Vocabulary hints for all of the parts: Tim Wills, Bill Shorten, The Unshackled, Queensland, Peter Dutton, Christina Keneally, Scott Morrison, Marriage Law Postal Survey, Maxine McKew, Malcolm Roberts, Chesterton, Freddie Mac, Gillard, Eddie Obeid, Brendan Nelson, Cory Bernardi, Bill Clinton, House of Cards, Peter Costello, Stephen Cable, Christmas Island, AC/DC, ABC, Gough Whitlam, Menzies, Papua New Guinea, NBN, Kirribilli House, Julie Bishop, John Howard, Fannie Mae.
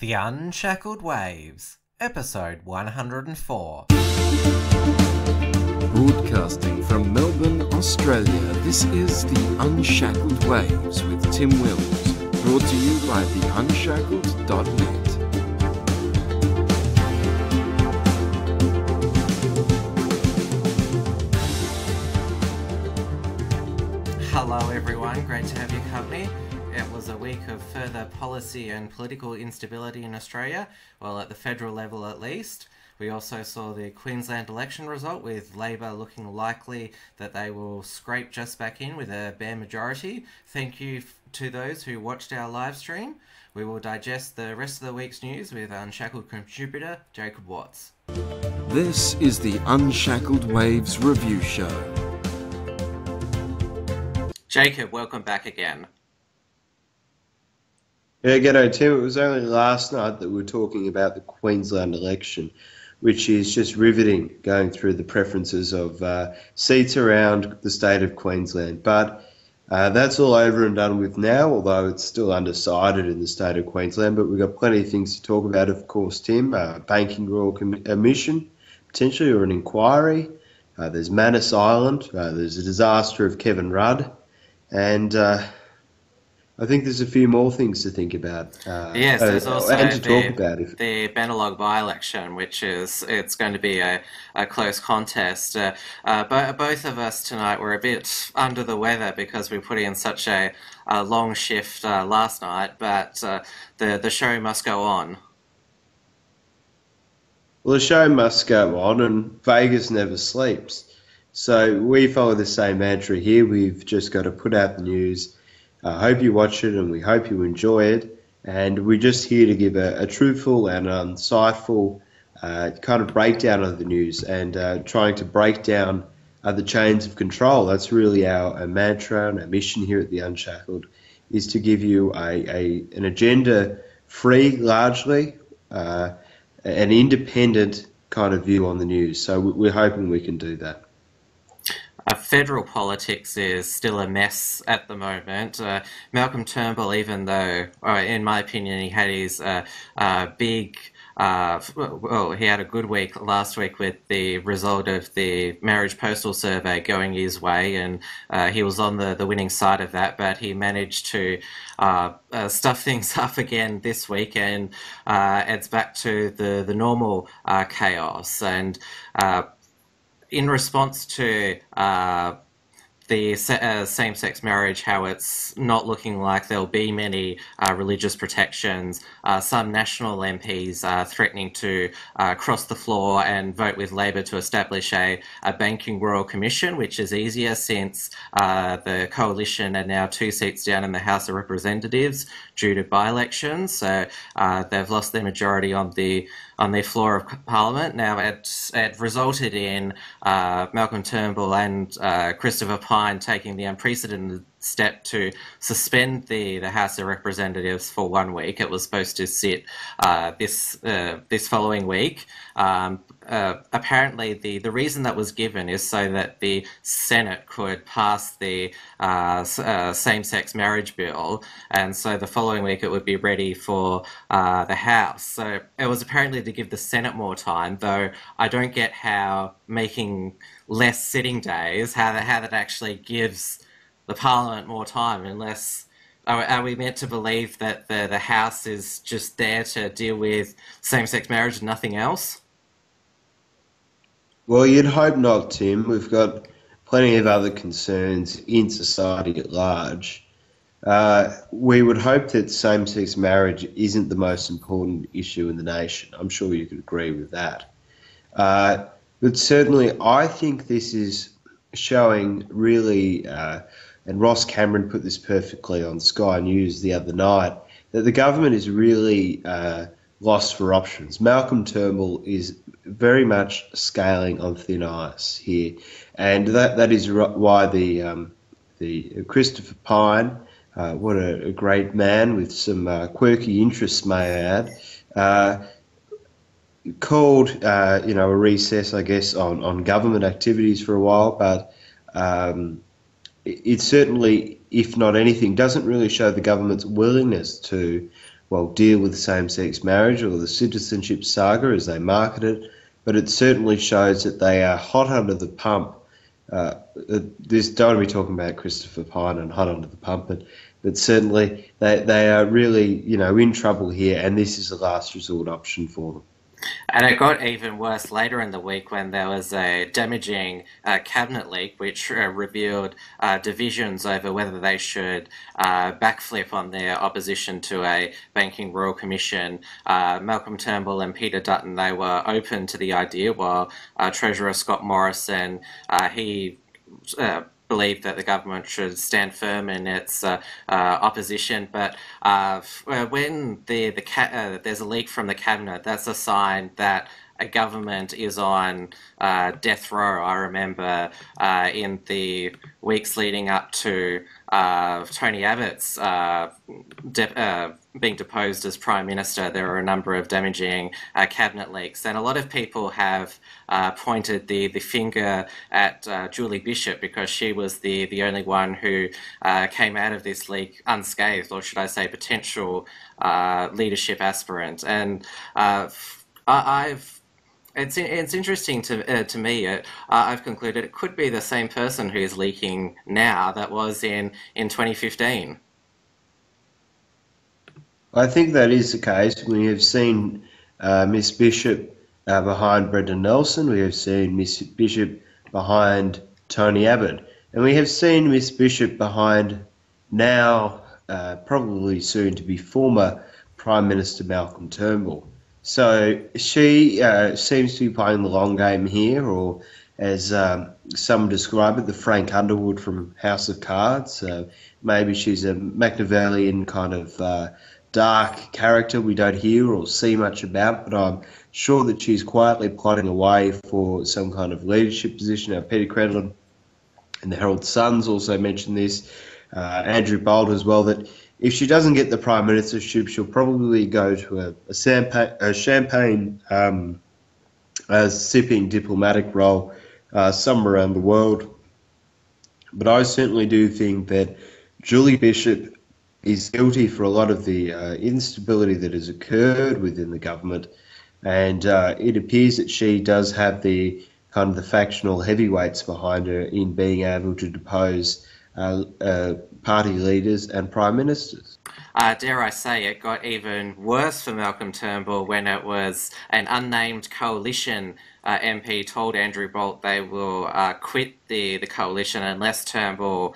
The Unshackled Waves, Episode 104. Broadcasting from Melbourne, Australia, this is The Unshackled Waves with Tim Wills, brought to you by theunshackled.net. Hello everyone, great to have your company. It was a week of further policy and political instability in Australia, well, at the federal level at least. We also saw the Queensland election result, with Labor looking likely that they will scrape just back in with a bare majority. Thank you to those who watched our live stream. We will digest the rest of the week's news with Unshackled contributor Jacob Watts. This is the Unshackled Waves Review Show. Jacob, welcome back again. Yeah, g'day Tim. It was only last night that we were talking about the Queensland election, which is just riveting, going through the preferences of seats around the state of Queensland. But that's all over and done with now, although it's still undecided in the state of Queensland. But we've got plenty of things to talk about, of course, Tim. Banking Royal Commission, potentially, or an inquiry. There's Manus Island. There's a disaster of Kevin Rudd. And I think there's a few more things to think about. Yes, there's also the Bennelong by-election, which is going to be a close contest. But both of us tonight were a bit under the weather because we put in such a long shift last night, but the show must go on. Well, the show must go on, and Vegas never sleeps. So we follow the same mantra here. We've just got to put out the news. I hope you watch it, and we hope you enjoy it, and we're just here to give a truthful and insightful kind of breakdown of the news, and trying to break down the chains of control. That's really our mantra and our mission here at The Unshackled, is to give you an agenda-free, largely, an independent kind of view on the news. So we're hoping we can do that. Federal politics is still a mess at the moment. Malcolm Turnbull, even though, in my opinion, he had his he had a good week last week with the result of the Marriage Postal Survey going his way, and he was on the winning side of that, but he managed to stuff things up again this week, and it's back to the normal chaos. And in response to the same-sex marriage, how it's not looking like there'll be many religious protections, some national MPs are threatening to cross the floor and vote with Labor to establish a Banking Royal Commission, which is easier since the Coalition are now 2 seats down in the House of Representatives due to by-elections, so they've lost their majority on the floor of Parliament. Now, it resulted in Malcolm Turnbull and Christopher Pyne taking the unprecedented step to suspend the House of Representatives for 1 week. It was supposed to sit this following week. Apparently, the reason that was given is so that the Senate could pass the same-sex marriage bill, and so the following week it would be ready for the House. So it was apparently to give the Senate more time, though I don't get how making less sitting days, how that actually gives the Parliament more time, unless are we meant to believe that the House is just there to deal with same-sex marriage and nothing else? Well, you'd hope not, Tim. We've got plenty of other concerns in society at large. We would hope that same-sex marriage isn't the most important issue in the nation. I'm sure you could agree with that. But certainly I think this is showing really and Ross Cameron put this perfectly on Sky News the other night, that the government is really lost for options. Malcolm Turnbull is very much scaling on thin ice here, and that is why the Christopher Pyne, what a great man with some quirky interests, may I add, called a recess, I guess, on government activities for a while, but it certainly, if not anything, doesn't really show the government's willingness to will deal with same-sex marriage or the citizenship saga as they market it, but it certainly shows that they are hot under the pump. Don't want to be talking about Christopher Pyne and hot under the pump, but certainly they are really, you know, in trouble here, and this is the last resort option for them. And it got even worse later in the week when there was a damaging cabinet leak which revealed divisions over whether they should backflip on their opposition to a Banking Royal Commission. Malcolm Turnbull and Peter Dutton, they were open to the idea, while Treasurer Scott Morrison, he believed that the government should stand firm in its opposition. But when there's a leak from the cabinet, that's a sign that a government is on death row. I remember in the weeks leading up to Tony Abbott's being deposed as Prime Minister, there were a number of damaging cabinet leaks, and a lot of people have pointed the finger at Julie Bishop, because she was the only one who came out of this leak unscathed, or should I say potential leadership aspirant. And it's interesting to me. I've concluded it could be the same person who is leaking now that was in 2015. I think that is the case. We have seen Miss Bishop behind Brendan Nelson. We have seen Miss Bishop behind Tony Abbott, and we have seen Miss Bishop behind now, probably soon to be former Prime Minister Malcolm Turnbull. So she seems to be playing the long game here, or as some describe it, the Frank Underwood from House of Cards. Maybe she's a Machiavellian kind of dark character we don't hear or see much about, but I'm sure that she's quietly plotting away for some kind of leadership position. Now, Peter Credlin and the Herald Sun's also mentioned this, Andrew Bolt as well, that if she doesn't get the Prime Ministership, she'll probably go to a champagne sipping diplomatic role somewhere around the world. But I certainly do think that Julie Bishop is guilty for a lot of the instability that has occurred within the government, and it appears that she does have the kind of the factional heavyweights behind her in being able to depose party leaders and prime ministers. Dare I say, it got even worse for Malcolm Turnbull when it was an unnamed coalition MP told Andrew Bolt they will quit the coalition unless Turnbull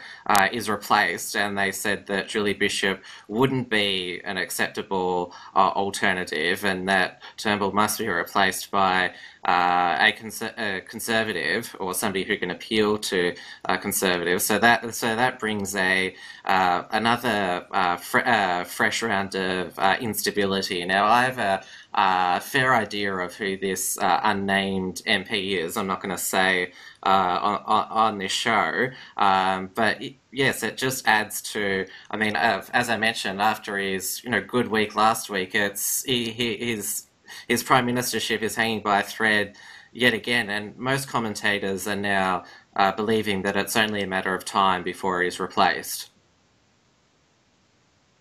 is replaced, and they said that Julie Bishop wouldn't be an acceptable alternative, and that Turnbull must be replaced by a conservative or somebody who can appeal to conservatives. So that brings another fresh round of instability. Now, I have a fair idea of who this unnamed MP is. I'm not going to say on this show, but yes, it just adds to. I mean, as I mentioned, after his good week last week, his prime ministership is hanging by a thread yet again, and most commentators are now believing that it's only a matter of time before he's replaced.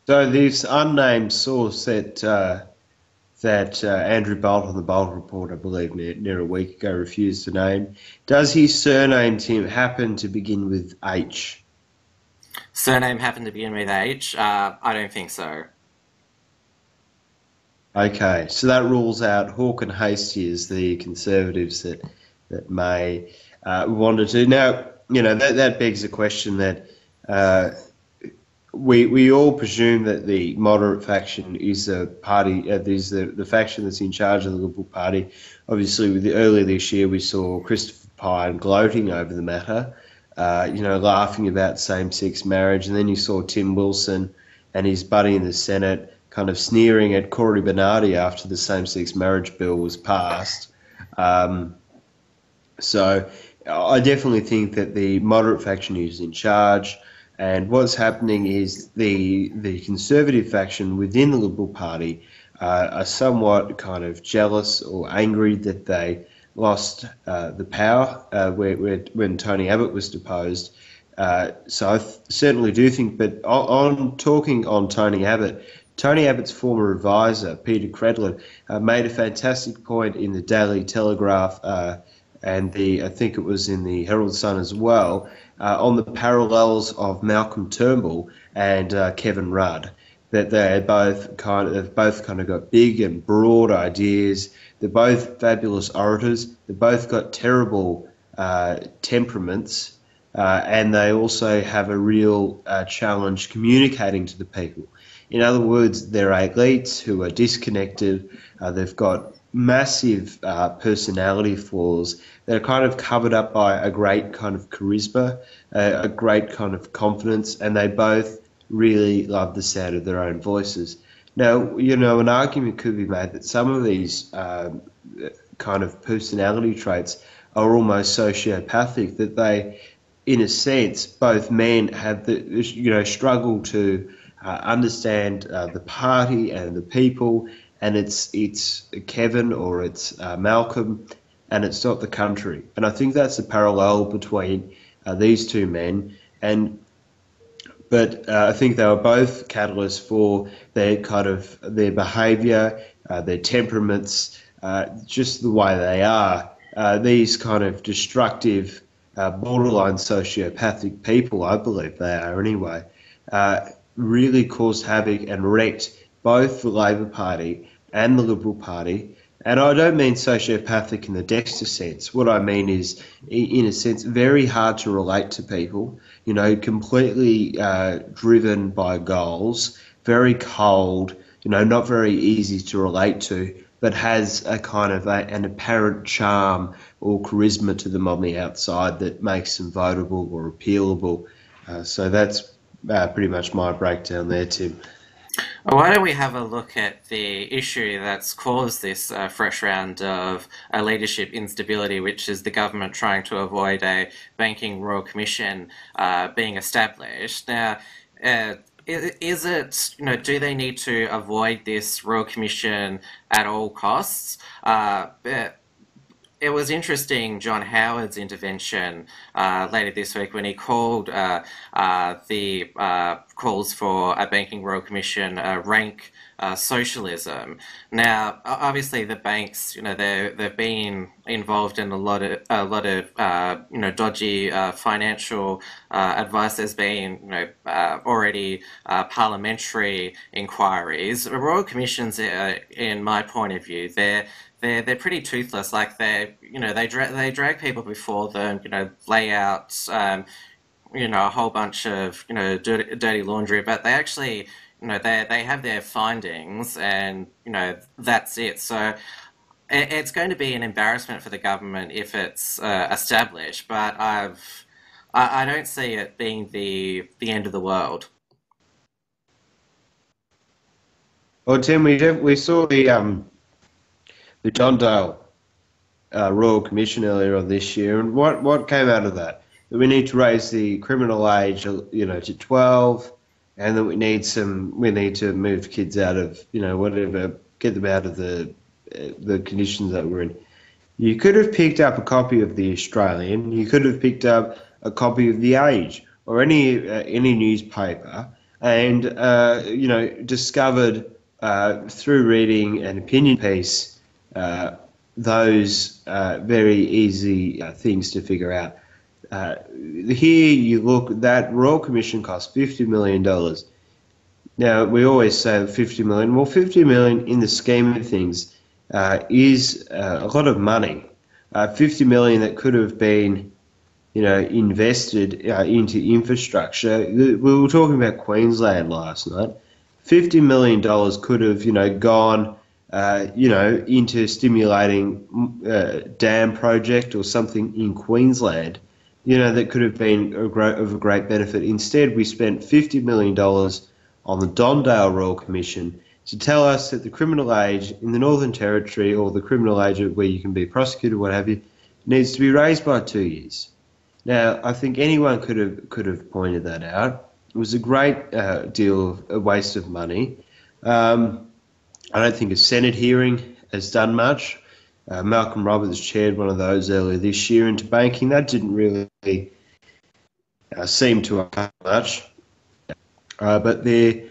So this unnamed source that Andrew Bolt on the Bolt Report, I believe, near a week ago, refused to name. Does his surname, Tim, happen to begin with H? Surname happen to begin with H? I don't think so. Okay, so that rules out Hawke and Hastie as the Conservatives that may want to. Now, that begs the question that we all presume that the moderate faction is the party, is the faction that's in charge of the Liberal Party. Obviously, earlier this year we saw Christopher Pyne gloating over the matter, laughing about same-sex marriage, and then you saw Tim Wilson and his buddy in the Senate kind of sneering at Cory Bernardi after the same-sex marriage bill was passed. So I definitely think that the moderate faction is in charge. And what's happening is the Conservative faction within the Liberal Party are somewhat kind of jealous or angry that they lost the power when Tony Abbott was deposed. So I certainly do think, but on talking on Tony Abbott, Tony Abbott's former advisor, Peter Credlin, made a fantastic point in the Daily Telegraph and I think it was in the Herald Sun as well, on the parallels of Malcolm Turnbull and Kevin Rudd, that they both kind of got big and broad ideas. They're both fabulous orators. They both got terrible temperaments, and they also have a real challenge communicating to the people. In other words, they're athletes who are disconnected. They've got massive personality flaws that are kind of covered up by a great kind of charisma, a great kind of confidence, and they both really love the sound of their own voices. Now, you know, an argument could be made that some of these kind of personality traits are almost sociopathic, that they, in a sense, both men have the, you know, struggle to understand the party and the people, and it's Kevin or it's Malcolm, and it's not the country. And I think that's the parallel between these two men. But I think they were both catalysts for their behaviour, their temperaments, just the way they are. These kind of destructive, borderline sociopathic people, I believe they are anyway, really caused havoc and wrecked both the Labor Party and the Liberal Party. And I don't mean sociopathic in the Dexter sense. What I mean is, in a sense, very hard to relate to people, you know, completely driven by goals, very cold, you know, not very easy to relate to, but has a kind of an apparent charm or charisma to them on the outside that makes them votable or appealable. So that's pretty much my breakdown there, Tim. Well, why don't we have a look at the issue that's caused this fresh round of leadership instability, which is the government trying to avoid a Banking Royal Commission being established. Now, is it, you know, do they need to avoid this Royal Commission at all costs? It was interesting, John Howard's intervention later this week when he called the calls for a Banking Royal Commission rank socialism. Now, obviously, the banks, you know, they've been involved in a lot of you know, dodgy financial advice. There's been, you know, already parliamentary inquiries. Royal commissions, in my point of view, they're pretty toothless. Like they drag people before them. You know, lay out you know, a whole bunch of, you know, dirty laundry, but they actually, you know, they have their findings, and, you know, that's it. So it's going to be an embarrassment for the government if it's established. But I don't see it being the end of the world. Well, Tim, we saw the Don Dale Royal Commission earlier on this year, and what came out of that? That we need to raise the criminal age, you know, to 12, and that we need to move kids out of, you know, whatever, get them out of the conditions that we're in. You could have picked up a copy of The Australian. You could have picked up a copy of The Age or any newspaper, and you know, discovered through reading an opinion piece those very easy things to figure out. Here you look, that Royal Commission cost $50 million. Now, we always say $50 million. Well, $50 million in the scheme of things is a lot of money. $50 million that could have been, you know, invested into infrastructure. We were talking about Queensland last night. $50 million could have, you know, gone, you know, into stimulating a dam project or something in Queensland, you know, that could have been of a great benefit. Instead, we spent $50 million on the Don Dale Royal Commission to tell us that the criminal age in the Northern Territory, or the criminal age where you can be prosecuted, what have you, needs to be raised by 2 years. Now, I think anyone could have pointed that out. It was a great waste of money. I don't think a Senate hearing has done much. Malcolm Roberts chaired one of those earlier this year into banking. That didn't really seem to have much. But there,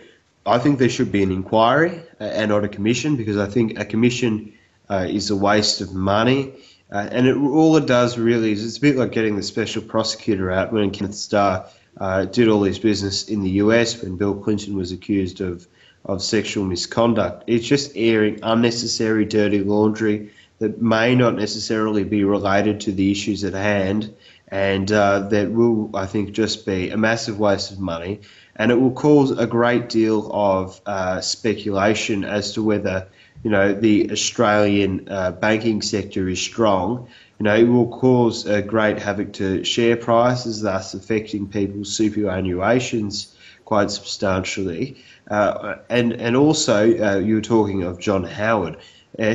I think there should be an inquiry and not a commission, because I think a commission is a waste of money. And all it does really is, it's a bit like getting the special prosecutor out when Kenneth Starr did all his business in the US when Bill Clinton was accused of sexual misconduct. It's just airing unnecessary dirty laundry that may not necessarily be related to the issues at hand, and that will, I think, just be a massive waste of money. And it will cause a great deal of speculation as to whether, you know, the Australian banking sector is strong. You know, it will cause great havoc to share prices, thus affecting people's superannuations quite substantially. And also, you were talking of John Howard.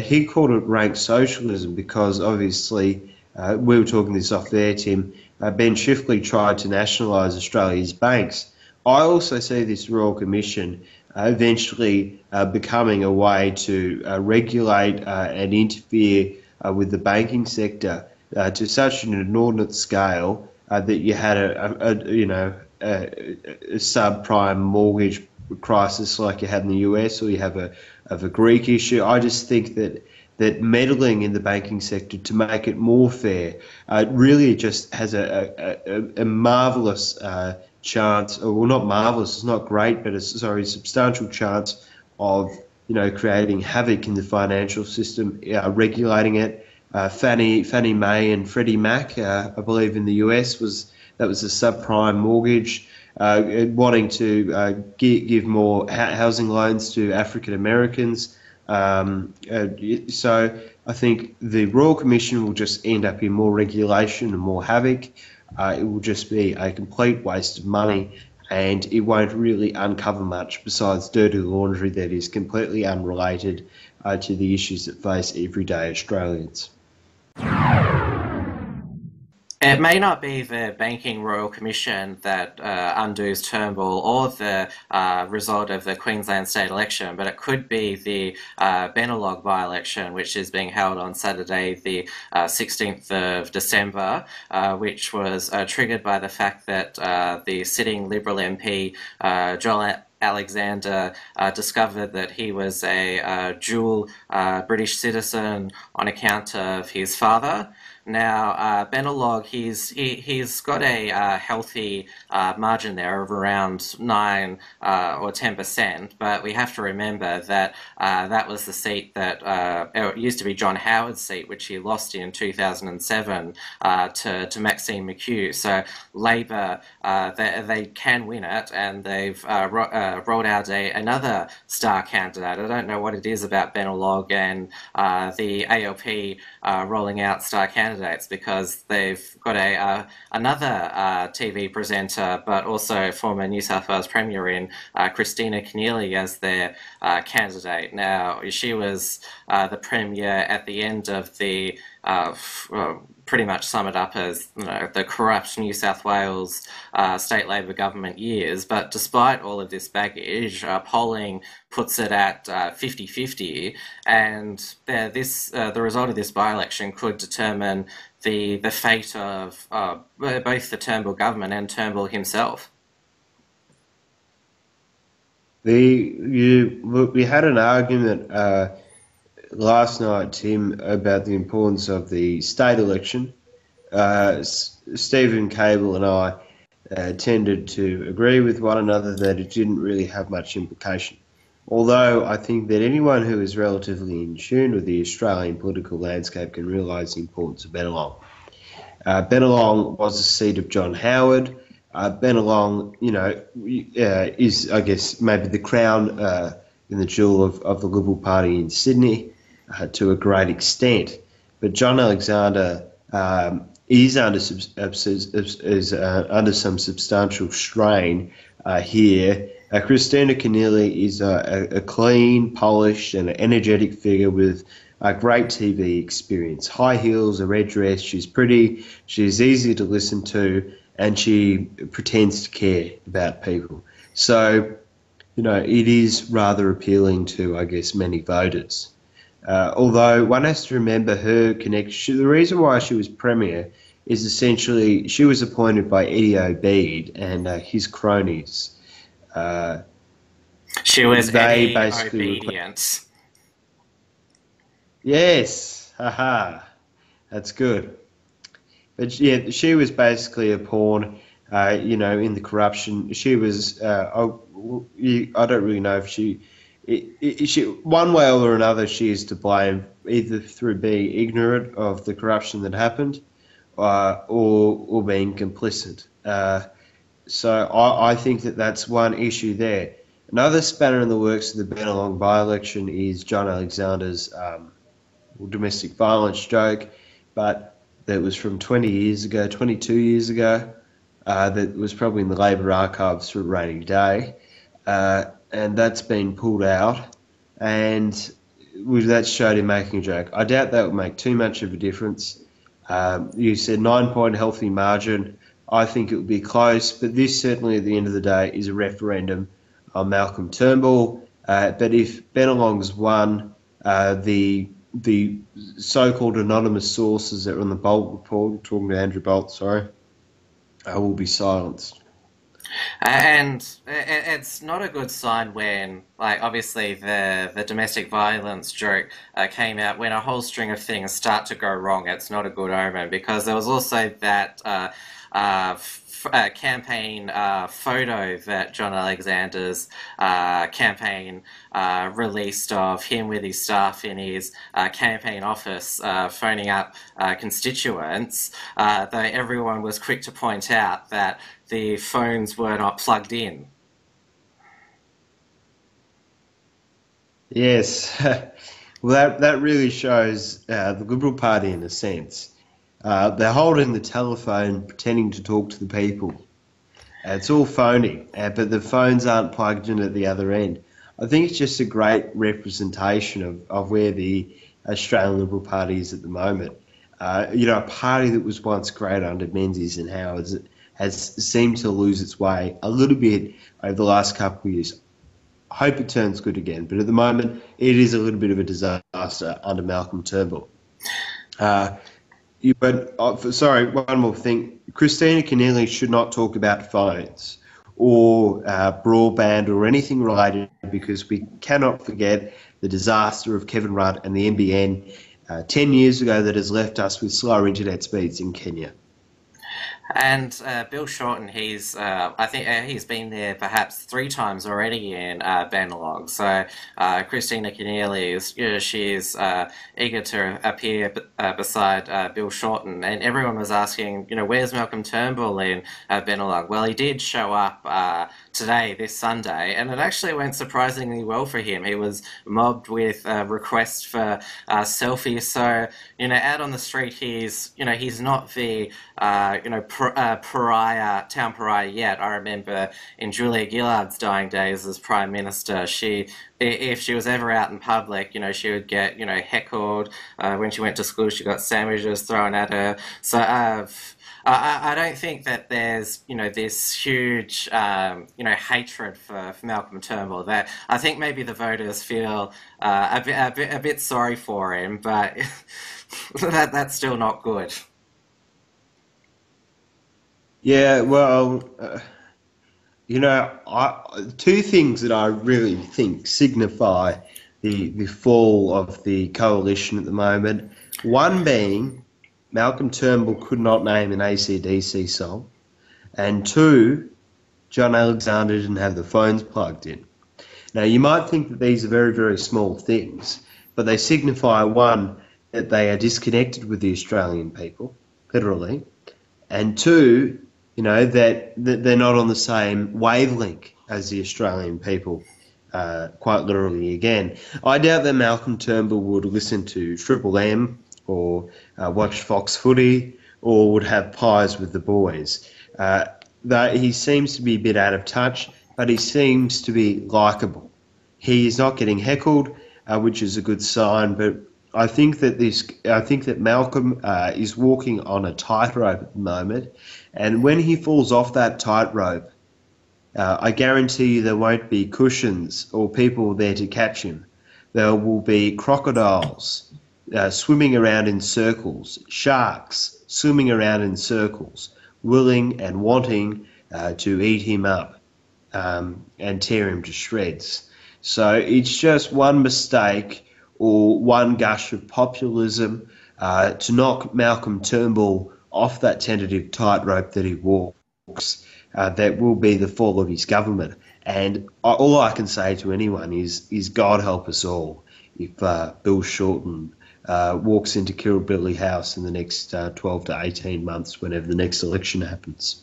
He called it rank socialism because, obviously, we were talking this off there, Tim, Ben Shifley tried to nationalise Australia's banks. I also see this Royal Commission eventually becoming a way to regulate and interfere with the banking sector to such an inordinate scale that you had a subprime mortgage crisis like you had in the US, or you have a Greek issue. I just think that meddling in the banking sector to make it more fair really just has a marvellous chance, or well, not marvelous, it's not great, but a substantial chance of, you know, creating havoc in the financial system, regulating it. Fannie Mae and Freddie Mac, I believe in the US, was a subprime mortgage, wanting to give more housing loans to African Americans. So I think the Royal Commission will just end up in more regulation and more havoc. It will just be a complete waste of money, and it won't really uncover much besides dirty laundry that is completely unrelated to the issues that face everyday Australians. It may not be the Banking Royal Commission that undoes Turnbull or the result of the Queensland state election, but it could be the Bennelong by-election, which is being held on Saturday the 16th of December, which was triggered by the fact that the sitting Liberal MP, John Alexander, discovered that he was a dual British citizen on account of his father. Now, Bennelong, he's got a healthy margin there of around 9 or 10%, but we have to remember that that was the seat that it used to be John Howard's seat, which he lost in 2007 to Maxine McKew. So Labor, they can win it, and they've rolled out another star candidate. I don't know what it is about Bennelong and the ALP rolling out star candidates, because they've got a another TV presenter, but also former New South Wales Premier in Christina Keneally as their candidate. Now, she was the Premier at the end of the pretty much summed up as, you know, the corrupt New South Wales state Labor government years. But despite all of this baggage, polling puts it at 50-50, and the result of this by-election could determine the fate of both the Turnbull government and Turnbull himself. We had an argument last night, Tim, about the importance of the state election. Stephen Cable and I tended to agree with one another that it didn't really have much implication. Although I think that anyone who is relatively in tune with the Australian political landscape can realise the importance of Bennelong. Bennelong was the seat of John Howard. Bennelong, you know, is, I guess, maybe the crown in the jewel of the Liberal Party in Sydney. To a great extent, but John Alexander is under some substantial strain here. Christina Keneally is a clean, polished, and energetic figure with great TV experience. High heels, a red dress. She's pretty. She's easy to listen to, and she pretends to care about people. So, you know, it is rather appealing to, I guess, many voters. Although one has to remember her connection. The reason why she was Premier is essentially she was appointed by Eddie Obeid and his cronies. She was Eddie Obedience. Yes, haha, that's good. But yeah, she was basically a pawn, you know, in the corruption. She was, I don't really know if she, one way or another, she is to blame, either through being ignorant of the corruption that happened, or being complicit. So I think that that's one issue there. Another spanner in the works of the Bennelong by-election is John Alexander's domestic violence joke, but that was from 20 years ago, 22 years ago, that was probably in the Labor archives for a rainy day, and that's been pulled out, and that showed him making a joke. I doubt that would make too much of a difference. You said 9-point healthy margin. I think it would be close, but this certainly at the end of the day is a referendum on Malcolm Turnbull. But if Bennelong's won, the so-called anonymous sources that were on the Bolt report, talking to Andrew Bolt, sorry, will be silenced. And it's not a good sign when, like, obviously the domestic violence joke came out. When a whole string of things start to go wrong, it's not a good omen, because there was also that campaign photo that John Alexander's campaign released of him with his staff in his campaign office phoning up constituents, though everyone was quick to point out that the phones were not plugged in. Yes, well, that really shows the Liberal Party in a sense. They're holding the telephone, pretending to talk to the people. It's all phony, but the phones aren't plugged in at the other end. I think it's just a great representation of where the Australian Liberal Party is at the moment. You know, a party that was once great under Menzies and Howard has seemed to lose its way a little bit over the last couple of years. I hope it turns good again, but at the moment it is a little bit of a disaster under Malcolm Turnbull. Sorry, one more thing. Christina Keneally should not talk about phones or broadband or anything related, because we cannot forget the disaster of Kevin Rudd and the NBN 10 years ago that has left us with slower internet speeds in Kenya. And Bill Shorten, he's I think he's been there perhaps 3 times already in Bennelong. So Christina Keneally is, you know, she is eager to appear beside Bill Shorten, and everyone was asking, you know, where's Malcolm Turnbull in Bennelong? Well, he did show up today, this Sunday, and it actually went surprisingly well for him. He was mobbed with requests for selfies. So, you know, out on the street, he's, you know, he's not the you know, pariah, town pariah yet. I remember in Julia Gillard's dying days as Prime Minister, she, if she was ever out in public, you know, she would get, you know, heckled. When she went to school, she got sandwiches thrown at her. So I don't think that there's, you know, this huge, you know, hatred for Malcolm Turnbull. That I think maybe the voters feel a bit sorry for him, but that's still not good. Yeah, well, you know, two things that I really think signify the fall of the coalition at the moment. One being Malcolm Turnbull could not name an AC/DC song, and 2, John Alexander didn't have the phones plugged in. Now, you might think that these are very, very small things, but they signify, one, that they are disconnected with the Australian people, literally, and 2, you know, that they're not on the same wavelength as the Australian people, quite literally again. I doubt that Malcolm Turnbull would listen to Triple M or watch Fox Footy or would have pies with the boys. That he seems to be a bit out of touch, but he seems to be likeable. He is not getting heckled, which is a good sign, but I think that Malcolm is walking on a tightrope at the moment, and when he falls off that tightrope, I guarantee you there won't be cushions or people there to catch him. There will be crocodiles swimming around in circles, sharks swimming around in circles, willing and wanting to eat him up. and tear him to shreds. So it's just one mistake or one gush of populism to knock Malcolm Turnbull off that tentative tightrope that he walks. That will be the fall of his government. And all I can say to anyone is God help us all if Bill Shorten walks into Kirribilli House in the next 12 to 18 months, whenever the next election happens.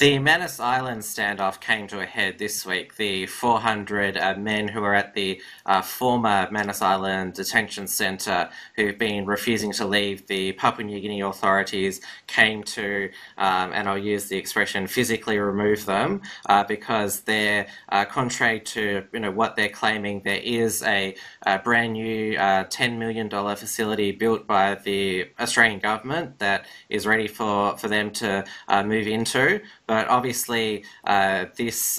The Manus Island standoff came to a head this week. The 400 men who were at the former Manus Island detention centre who've been refusing to leave the Papua New Guinea authorities came to, and I'll use the expression, physically remove them because they're contrary to what they're claiming. There is a brand new $10 million facility built by the Australian government that is ready for them to move into. But obviously, this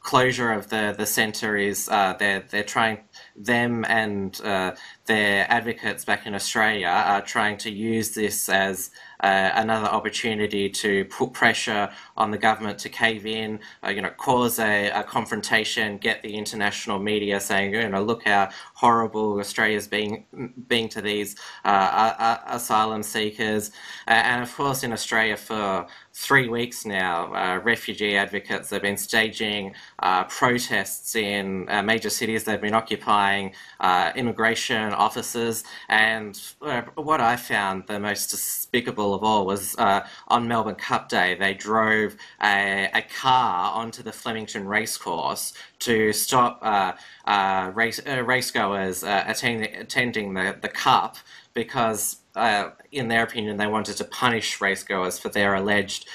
closure of the centre is they're trying, them and their advocates back in Australia are trying to use this as another opportunity to put pressure on the government to cave in, cause a confrontation, get the international media saying, look how horrible Australia's being to these asylum seekers. And of course, in Australia for 3 weeks now, refugee advocates have been staging protests in major cities. They've been occupying immigration offices. And what I found the most despicable of all was on Melbourne Cup Day, they drove a car onto the Flemington racecourse to stop racegoers attending the Cup because in their opinion, they wanted to punish racegoers for their alleged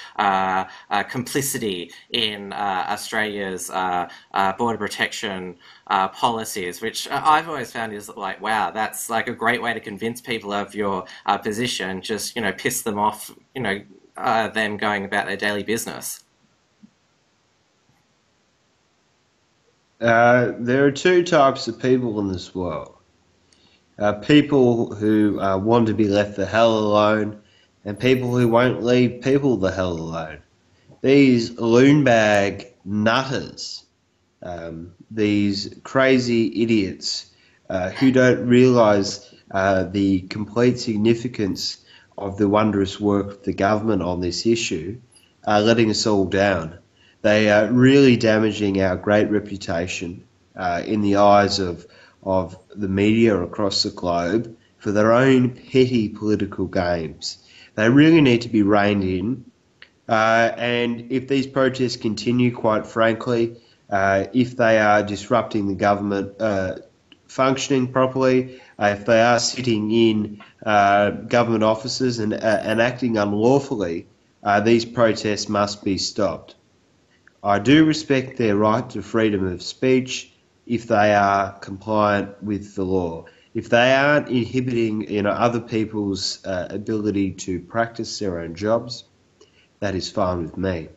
complicity in Australia's border protection policies, which I've always found is like, wow, that's like a great way to convince people of your position, just, piss them off, them going about their daily business. There are two types of people in this world. People who want to be left the hell alone and people who won't leave people the hell alone. These loonbag nutters, these crazy idiots who don't realise the complete significance of the wondrous work of the government on this issue are letting us all down. They are really damaging our great reputation in the eyes of the media across the globe for their own petty political games. They really need to be reined in. And if these protests continue, quite frankly, if they are disrupting the government functioning properly, if they are sitting in government offices and acting unlawfully, these protests must be stopped. I do respect their right to freedom of speech, if they are compliant with the law. If they aren't inhibiting other people's ability to practice their own jobs, that is fine with me.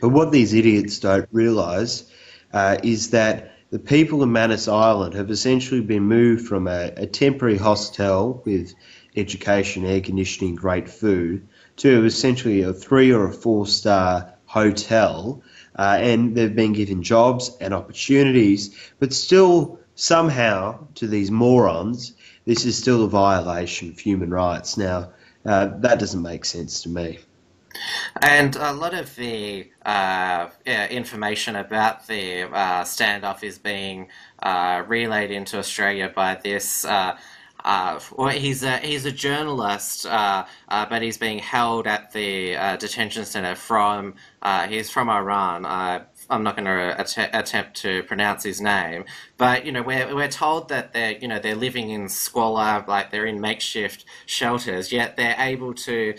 But what these idiots don't realise is that the people in Manus Island have essentially been moved from a temporary hostel with education, air conditioning, great food, to essentially a 3 or 4 star hotel. And they've been given jobs and opportunities, but still somehow to these morons, this is still a violation of human rights. Now, that doesn't make sense to me. And a lot of the information about the standoff is being relayed into Australia by this well, he's a journalist, but he's being held at the detention centre from he's from Iran. I'm not going to attempt to pronounce his name, but we're told that they're living in squalor, like they're in makeshift shelters. Yet they're able to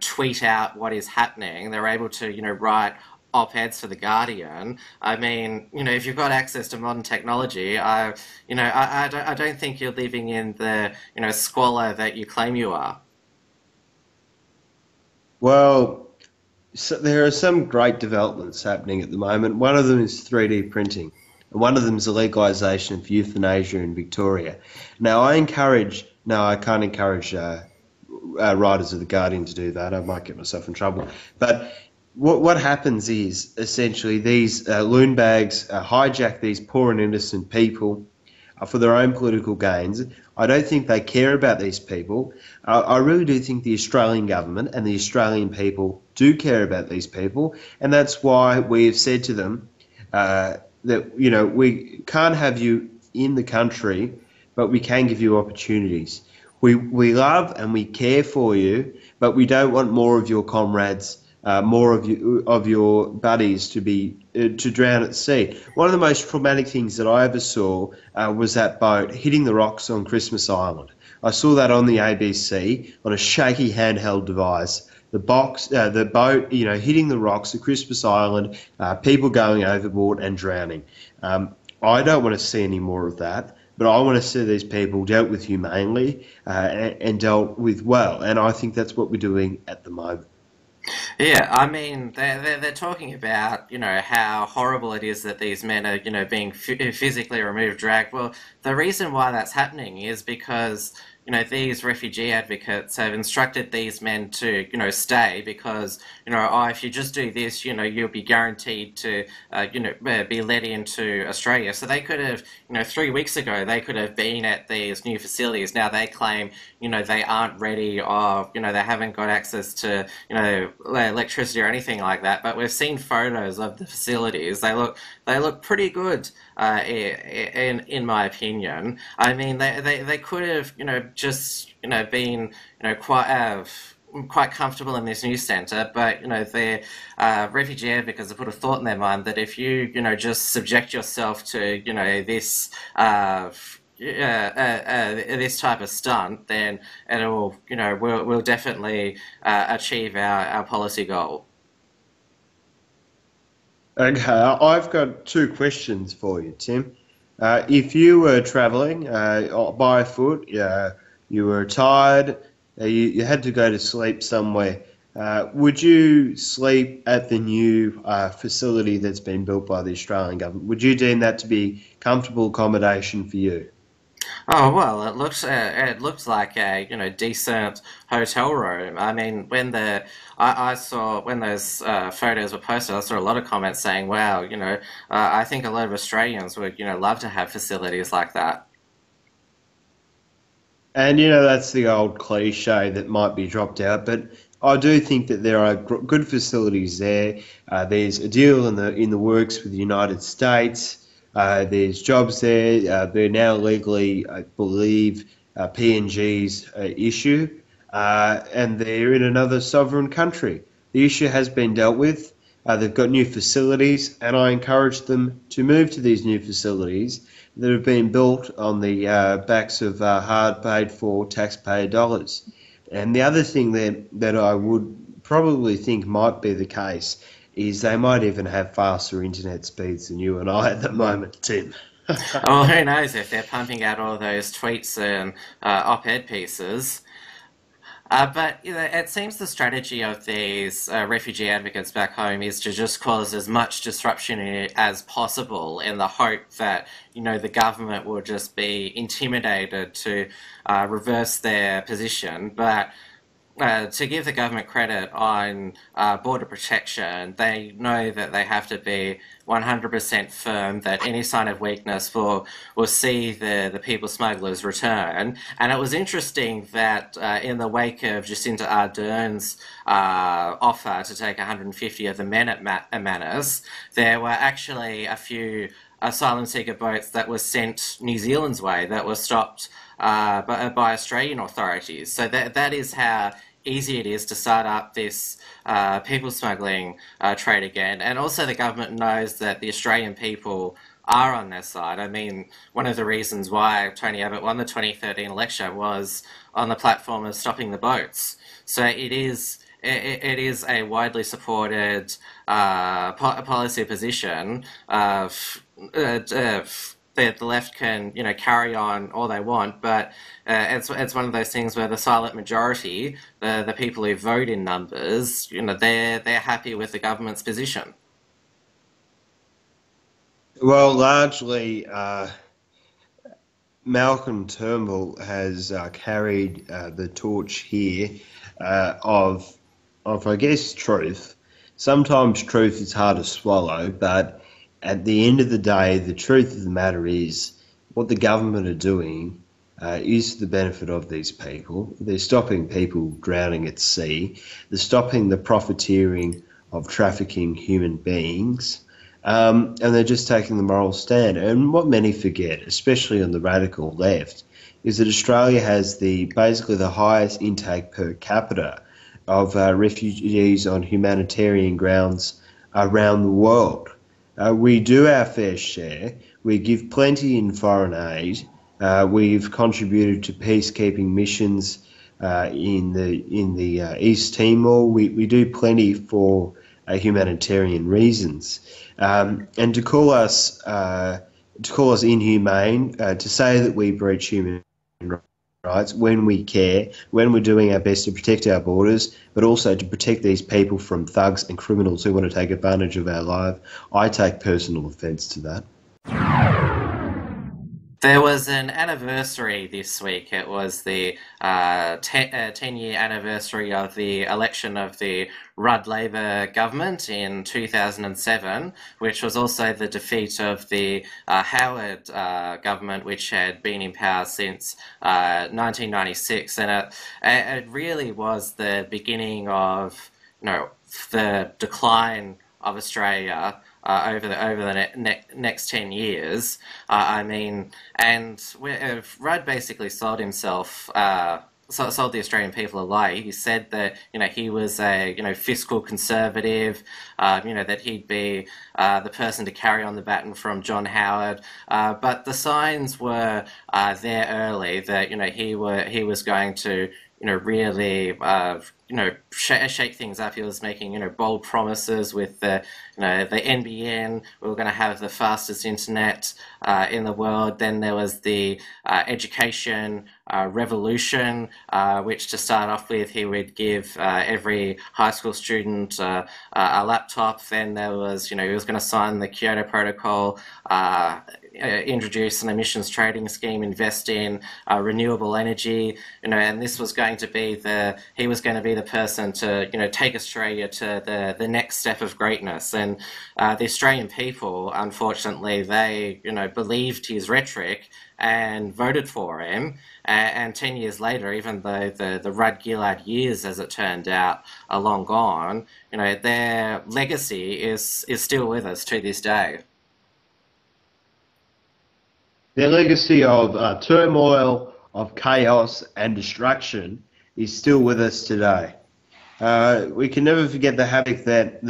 tweet out what is happening. They're able to write op-eds for The Guardian. I mean, if you've got access to modern technology, I don't think you're living in the, squalor that you claim you are. Well, so there are some great developments happening at the moment. One of them is 3D printing. And one of them is the legalisation of euthanasia in Victoria. Now, I can't encourage writers of The Guardian to do that. I might get myself in trouble. But What happens is essentially these loonbags hijack these poor and innocent people for their own political gains. I don't think they care about these people. I really do think the Australian government and the Australian people do care about these people, and that's why we have said to them that, you know, we can't have you in the country, but we can give you opportunities. We love and we care for you, but we don't want more of your comrades, more of you, of your buddies, to be to drown at sea. One of the most traumatic things that I ever saw was that boat hitting the rocks on Christmas Island. I saw that on the ABC on a shaky handheld device. The boat, you know, hitting the rocks at Christmas Island, people going overboard and drowning. I don't want to see any more of that. But I want to see these people dealt with humanely and dealt with well. And I think that's what we're doing at the moment. Yeah, I mean, they're talking about, you know, how horrible it is that these men are, you know, being physically removed, dragged. Well, the reason why that's happening is because, you know, these refugee advocates have instructed these men to, you know, stay because, you know, oh, if you just do this, you know, you'll be guaranteed to, you know, be let into Australia. So they could have, you know, 3 weeks ago, they could have been at these new facilities. Now they claim, you know, they aren't ready or, you know, they haven't got access to, you know, electricity or anything like that. But we've seen photos of the facilities. They look pretty good, in my opinion. I mean, they could have, you know, just, you know, been, you know, quite comfortable in this new centre, but, you know, their refugee advocates have put a thought in their mind that if you, you know, just subject yourself to, you know, this this type of stunt, then it will, you know, we'll definitely achieve our policy goal. Okay, I've got two questions for you, Tim. If you were travelling by foot, you were tired, you had to go to sleep somewhere, would you sleep at the new facility that's been built by the Australian government? Would you deem that to be comfortable accommodation for you? Oh, well, it looks like a, you know, decent hotel room. I mean, when I saw when those photos were posted, I saw a lot of comments saying, "Wow, you know, I think a lot of Australians would, you know, love to have facilities like that." And, you know, that's the old cliche that might be dropped out, but I do think that there are good facilities there. There's a deal in the works with the United States. There's jobs there. They're now legally, I believe, PNG's issue, and they're in another sovereign country. The issue has been dealt with. They've got new facilities, and I encourage them to move to these new facilities that have been built on the backs of hard paid for taxpayer dollars. And the other thing that I would probably think might be the case is they might even have faster internet speeds than you and I at the moment, Tim. Oh, who knows if they're pumping out all those tweets and op-ed pieces. But, you know, it seems the strategy of these refugee advocates back home is to just cause as much disruption as possible in the hope that, you know, the government will just be intimidated to reverse their position. But to give the government credit on border protection, they know that they have to be 100% firm that any sign of weakness will see the people smugglers return. And it was interesting that in the wake of Jacinda Ardern's offer to take 150 of the men at Manus, there were actually a few asylum seeker boats that were sent New Zealand's way that were stopped by Australian authorities. So that is how easy it is to start up this people smuggling trade again. And also the government knows that the Australian people are on their side. I mean, one of the reasons why Tony Abbott won the 2013 election was on the platform of stopping the boats. So it is a widely supported policy position that the left can, you know, carry on all they want, but it's one of those things where the silent majority, the people who vote in numbers, you know, they're happy with the government's position. Well, largely, Malcolm Turnbull has carried the torch here of I guess truth. sometimes truth is hard to swallow, but at the end of the day, the truth of the matter is what the government are doing is to the benefit of these people. They're stopping people drowning at sea. They're stopping the profiteering of trafficking human beings. And they're just taking the moral stand. And what many forget, especially on the radical left, is that Australia has basically the highest intake per capita of refugees on humanitarian grounds around the world. We do our fair share. We give plenty in foreign aid. We've contributed to peacekeeping missions in the East Timor. We do plenty for humanitarian reasons. And to call us inhumane, to say that we breach human rights when we care, when we're doing our best to protect our borders, but also to protect these people from thugs and criminals who want to take advantage of our life, I take personal offence to that. There was an anniversary this week. It was the 10-year anniversary of the election of the Rudd Labor government in 2007, which was also the defeat of the Howard government, which had been in power since 1996. And it really was the beginning of, you know, the decline of Australia over the next 10 years. I mean, and Rudd basically sold himself, sold the Australian people a lie. He said that, you know, he was a, you know, fiscal conservative, you know, that he'd be the person to carry on the baton from John Howard. But the signs were there early that, you know, he was going to, you know, really, you know, shake things up. He was making, you know, bold promises with the, you know, the NBN. We were going to have the fastest internet in the world. Then there was the education revolution, which to start off with, he would give every high school student a laptop. Then there was, you know, he was going to sign the Kyoto Protocol, introduce an emissions trading scheme, invest in renewable energy, you know, and this was going to be he was going to be the person to, you know, take Australia to the next step of greatness. And the Australian people, unfortunately, they, you know, believed his rhetoric and voted for him. And 10 years later, even though the Rudd-Gillard years, as it turned out, are long gone, you know, their legacy is still with us to this day. Their legacy of turmoil, of chaos and destruction is still with us today. We can never forget the havoc that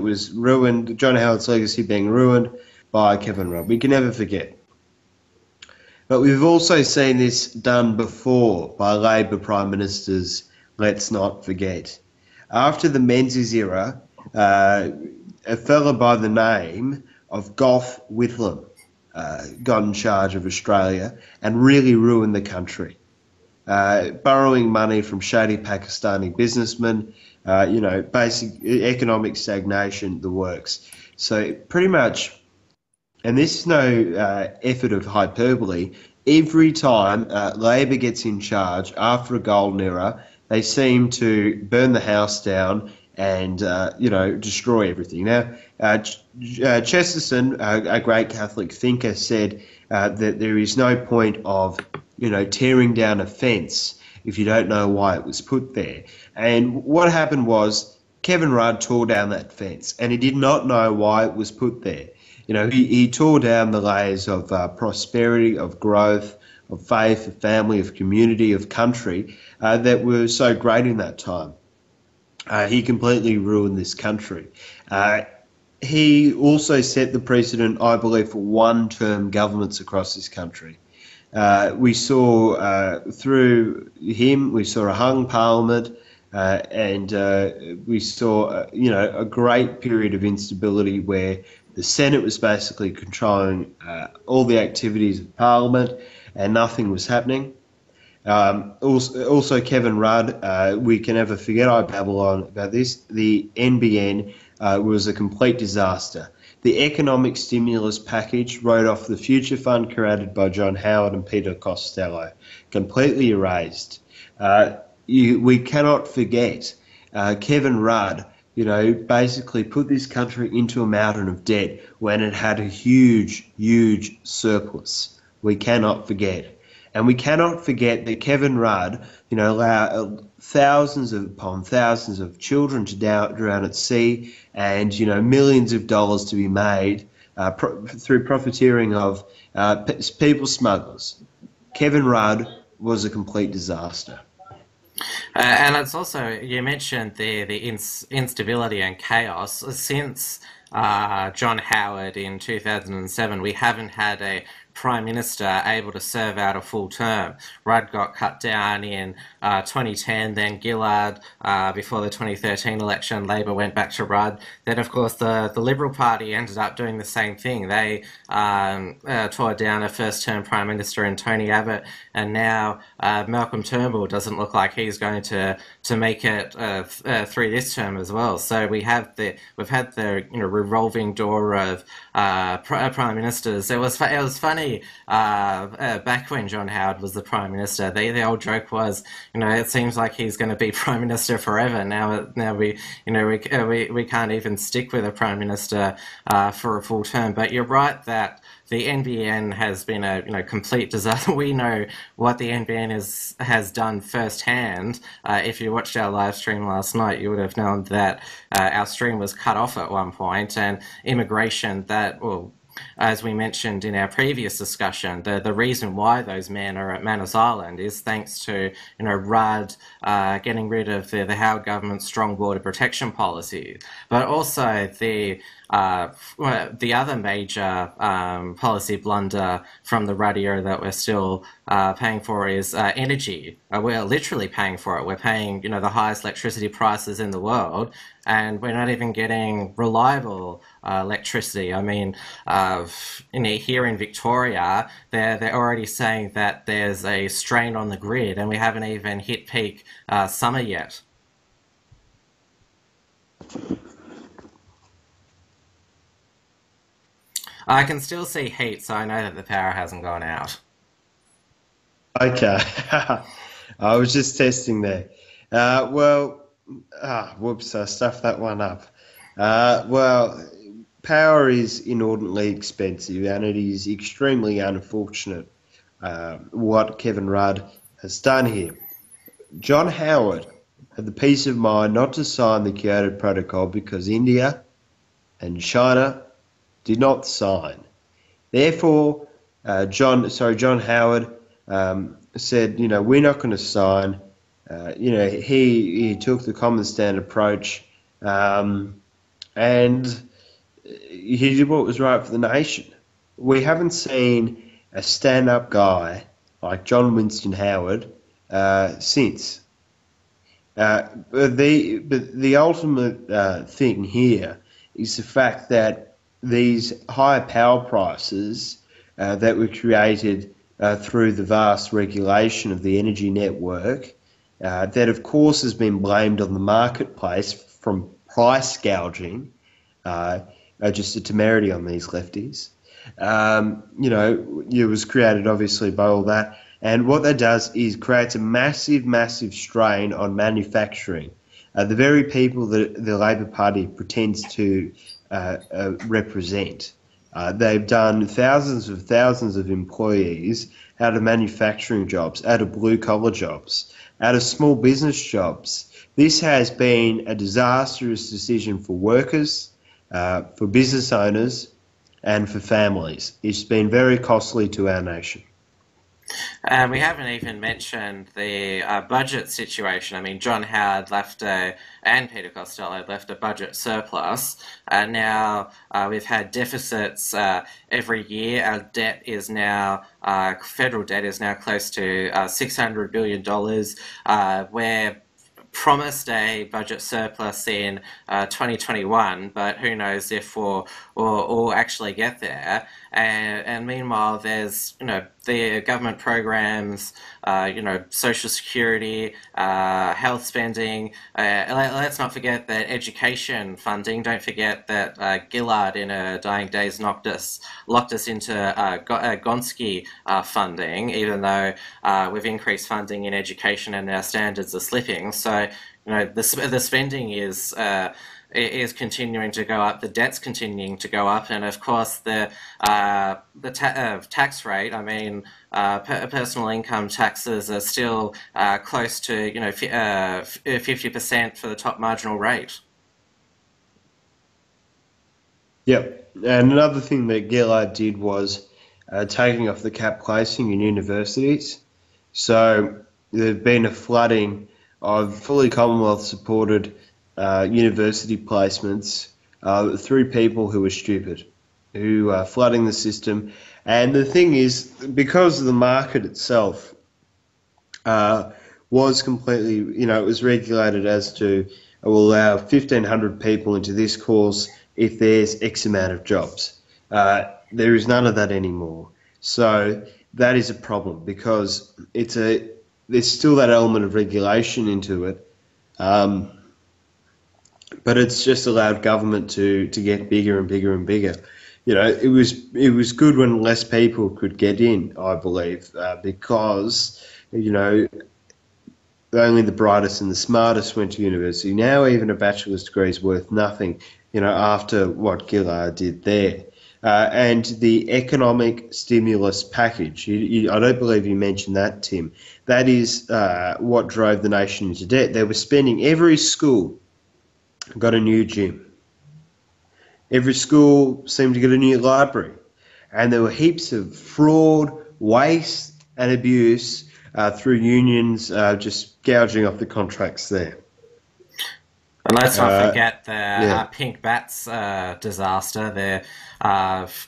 was ruined, John Howard's legacy being ruined by Kevin Rudd. We can never forget. But we've also seen this done before by Labor Prime Ministers, let's not forget. After the Menzies era, a fella by the name of Gough Whitlam got in charge of Australia and really ruined the country, borrowing money from shady Pakistani businessmen, you know, basic economic stagnation, the works. So pretty much, and this is no effort of hyperbole, every time Labor gets in charge after a golden era, they seem to burn the house down and, you know, destroy everything. Now, Chesterton, a great Catholic thinker, said that there is no point of, you know, tearing down a fence if you don't know why it was put there. And what happened was Kevin Rudd tore down that fence and he did not know why it was put there. You know, he tore down the layers of prosperity, of growth, of faith, of family, of community, of country that were so great in that time. He completely ruined this country. He also set the precedent, I believe, for one-term governments across this country. We saw through him, we saw a hung parliament, and we saw, you know, a great period of instability where the Senate was basically controlling all the activities of parliament, and nothing was happening. Also Kevin Rudd, we can never forget, I babble on about this, the NBN was a complete disaster. The economic stimulus package wrote off the future fund created by John Howard and Peter Costello, completely erased. We cannot forget Kevin Rudd, you know, basically put this country into a mountain of debt when it had a huge, huge surplus. We cannot forget. And we cannot forget that Kevin Rudd, you know, allowed thousands upon thousands of children to drown at sea and, you know, millions of dollars to be made through profiteering of people smugglers. Kevin Rudd was a complete disaster. And it's also, you mentioned there the instability and chaos. Since John Howard in 2007, we haven't had a Prime Minister able to serve out a full term. Rudd got cut down in 2010, then Gillard before the 2013 election. Labor went back to Rudd. Then, of course, the Liberal Party ended up doing the same thing. They tore down a first-term Prime Minister in Tony Abbott, and now Malcolm Turnbull doesn't look like he's going to make it through this term as well. So we've had the revolving door of Prime Ministers. It was funny. Back when John Howard was the Prime Minister, the old joke was, you know, it seems like he's going to be Prime Minister forever. Now we can't even stick with a Prime Minister for a full term. But you're right that the NBN has been a complete disaster. We know what the NBN has done firsthand. If you watched our live stream last night, you would have known that our stream was cut off at one point, and immigration that well. As we mentioned in our previous discussion, the reason why those men are at Manus Island is thanks to Rudd getting rid of the Howard government's strong border protection policy, but also the other major policy blunder from the Rudd era that we're still paying for is energy. We're literally paying for it. We're paying the highest electricity prices in the world, and we're not even getting reliable electricity. I mean, here in Victoria, they're already saying that there's a strain on the grid, and we haven't even hit peak summer yet. I can still see heat, so I know that the power hasn't gone out. Okay. I was just testing there. Whoops, I stuffed that one up. Well, power is inordinately expensive, and it is extremely unfortunate what Kevin Rudd has done here. John Howard had the peace of mind not to sign the Kyoto Protocol because India and China did not sign. Therefore, John Howard said, we're not going to sign. He took the common stand approach, and he did what was right for the nation. We haven't seen a stand-up guy like John Winston Howard since. But the ultimate thing here is the fact that these high power prices that were created through the vast regulation of the energy network, that of course has been blamed on the marketplace from price gouging, just a temerity on these lefties. It was created obviously by all that, and what that does is creates a massive, massive strain on manufacturing. The very people that the Labor Party pretends to represent. They've done thousands of employees out of manufacturing jobs, out of blue-collar jobs, out of small business jobs. This has been a disastrous decision for workers, for business owners, and for families. It's been very costly to our nation. And we haven't even mentioned the budget situation. I mean, John Howard and Peter Costello left a budget surplus, and now we've had deficits every year. Our debt is now, federal debt is now close to $600 billion, where promised a budget surplus in 2021, but who knows if we'll actually get there. And meanwhile, there's the government programs, social security, health spending. Let's not forget that education funding. Don't forget that Gillard in her dying days locked us into Gonski funding, even though we've increased funding in education and our standards are slipping. So you know, the spending is continuing to go up, the debt's continuing to go up, and of course the tax rate. I mean, personal income taxes are still close to 50% for the top marginal rate. Yep, and another thing that Gillard did was taking off the cap placing in universities. So there's been a flooding of fully Commonwealth-supported university placements through people who are stupid, who are flooding the system. And the thing is, because the market itself was completely, it was regulated as to allow 1,500 people into this course if there's X amount of jobs. There is none of that anymore. So that is a problem, because it's there's still that element of regulation into it, but it's just allowed government to get bigger and bigger and bigger. It was good when less people could get in, I believe, because only the brightest and the smartest went to university. Now even a bachelor's degree is worth nothing, after what Gillard did there. And the economic stimulus package, I don't believe you mentioned that, Tim. That is what drove the nation into debt. They were spending, every school got a new gym. Every school seemed to get a new library. And there were heaps of fraud, waste and abuse through unions just gouging off the contracts there. And let's not forget the Pink Bats disaster there,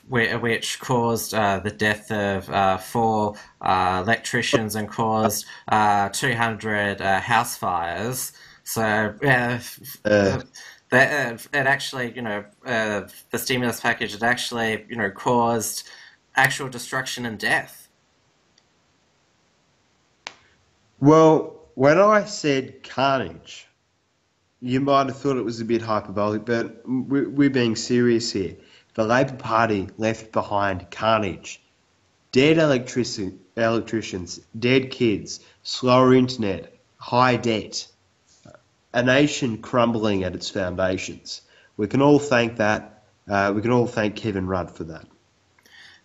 which caused the death of 4 electricians and caused 200 house fires. So it actually, the stimulus package had actually, caused actual destruction and death. Well, when I said carnage, you might have thought it was a bit hyperbolic, but we're being serious here. The Labor Party left behind carnage. Dead electricians, dead kids, slower internet, high debt. A nation crumbling at its foundations. We can all thank that. We can all thank Kevin Rudd for that.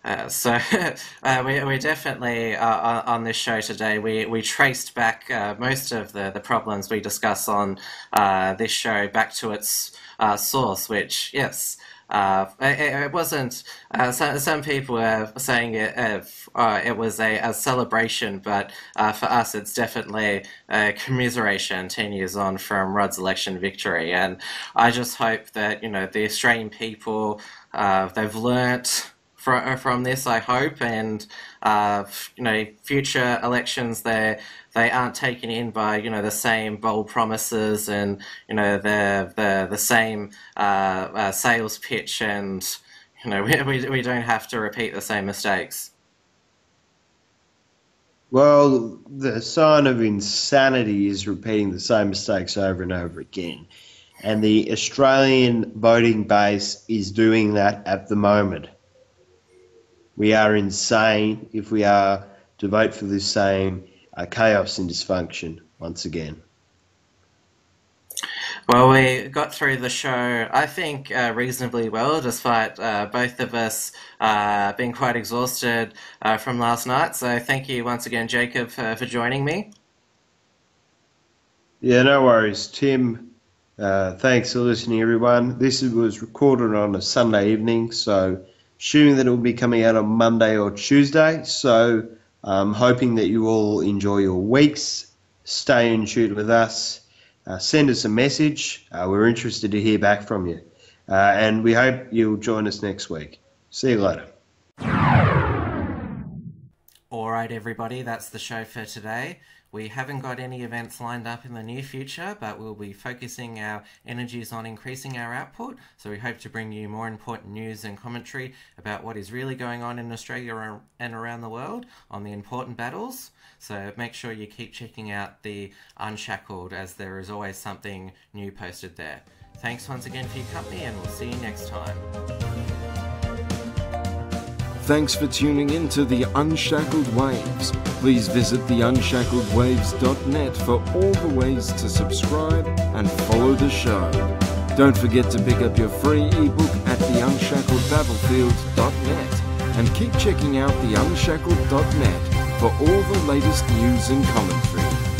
We definitely, on this show today, we traced back most of the problems we discuss on this show back to its source, which, yes, it wasn't, some people are saying it was a celebration, but for us it's definitely a commiseration 10 years on from Rudd's election victory. And I just hope that, the Australian people, they've learnt from this, I hope, and future elections they aren't taken in by the same bold promises and the same sales pitch, and we don't have to repeat the same mistakes. Well, the sign of insanity is repeating the same mistakes over and over again, and the Australian voting base is doing that at the moment. We are insane if we are to vote for the same chaos and dysfunction once again. Well, we got through the show, I think, reasonably well, despite both of us being quite exhausted from last night. So thank you once again, Jacob, for joining me. Yeah, no worries, Tim. Thanks for listening, everyone. This was recorded on a Sunday evening, so assuming that it will be coming out on Monday or Tuesday. So hoping that you all enjoy your weeks. Stay in tune with us. Send us a message. We're interested to hear back from you. And we hope you'll join us next week. See you later. All right, everybody, that's the show for today. We haven't got any events lined up in the near future, but we'll be focusing our energies on increasing our output. So we hope to bring you more important news and commentary about what is really going on in Australia and around the world on the important battles. So make sure you keep checking out The Unshackled, as there is always something new posted there. Thanks once again for your company, and we'll see you next time. Thanks for tuning in to The Unshackled Waves. Please visit theunshackledwaves.net for all the ways to subscribe and follow the show. Don't forget to pick up your free ebook at theunshackledbattlefield.net and keep checking out theunshackledbattlefield.net for all the latest news and commentary.